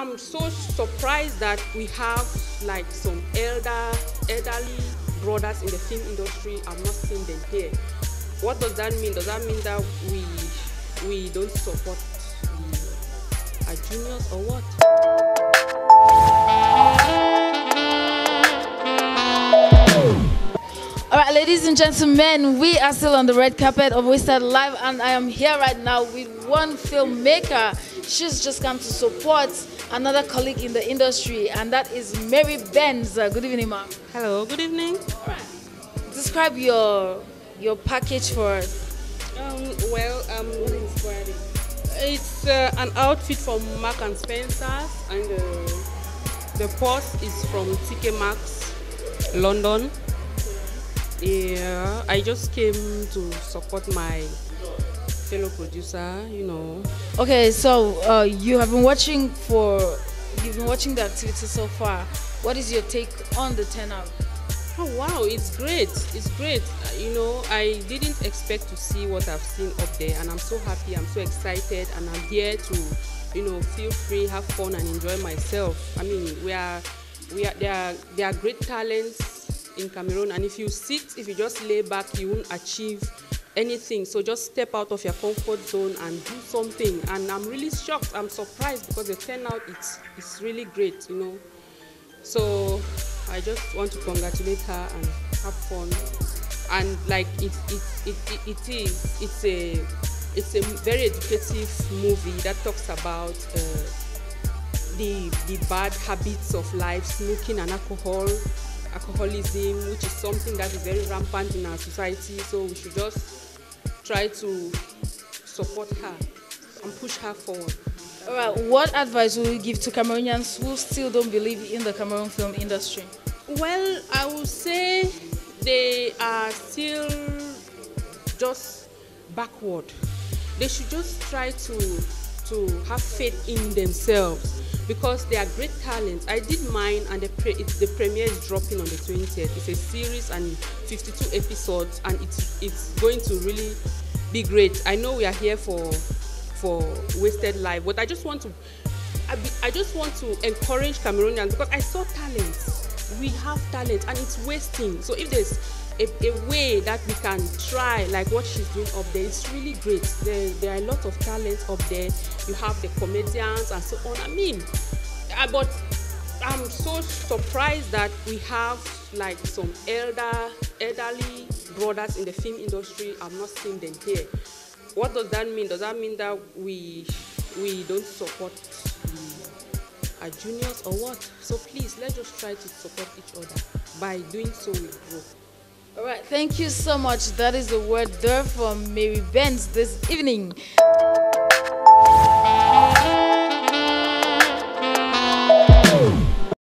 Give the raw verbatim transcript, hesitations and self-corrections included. I'm so surprised that we have like some elder, elderly brothers in the film industry. I'm not seeing them here. What does that mean? Does that mean that we we don't support our juniors or what? All right, ladies and gentlemen, we are still on the red carpet of Wasted Live, and I am here right now with one filmmaker. She's just come to support another colleague in the industry, and that is Mary Benz. Good evening, ma'am. Hello, good evening. All right. Describe your your package for us. Um, well, um, what inspired it? It's uh, an outfit from Mark and Spencer, and uh, the purse is from T K Maxx, London. Yeah, I just came to support my fellow producer, you know. Okay, so uh, you have been watching for, you've been watching the activity so far. What is your take on the turnout? Oh wow, it's great, it's great. You know, I didn't expect to see what I've seen up there, and I'm so happy, I'm so excited, and I'm here to, you know, feel free, have fun, and enjoy myself. I mean, we are, we are, there are, there are great talents in Cameroon, and if you sit, if you just lay back, you won't achieve anything. So just step out of your comfort zone and do something. And I'm really shocked, I'm surprised, because the turnout it's it's really great, you know. So I just want to congratulate her and have fun. And like it it it, it, it is it's a it's a very educative movie that talks about uh, the the bad habits of life, smoking and alcohol. Alcoholism, which is something that is very rampant in our society, so we should just try to support her and push her forward. All right, what advice will you give to Cameroonians who still don't believe in the Cameroon film industry? Well, I would say they are still just backward. They should just try to to have faith in themselves, because they are great talents. I did mine, and the, pre it's, the premiere is dropping on the twentieth. It's a series and fifty-two episodes, and it's, it's going to really be great. I know we are here for, for Wasted Life, but I just want to I, be, I just want to encourage Cameroonians, because I saw talents. We have talent, and it's wasting. So if there's a, a way that we can try, like what she's doing up there, it's really great. There, there are a lot of talents up there. You have the comedians and so on. I mean, I, but I'm so surprised that we have like some elder, elderly brothers in the film industry. I'm not seeing them here. What does that mean? Does that mean that we we don't support our juniors or what? So please, let's just try to support each other. By doing so, we grow. All right, thank you so much. That is the word there from Mary Benz this evening.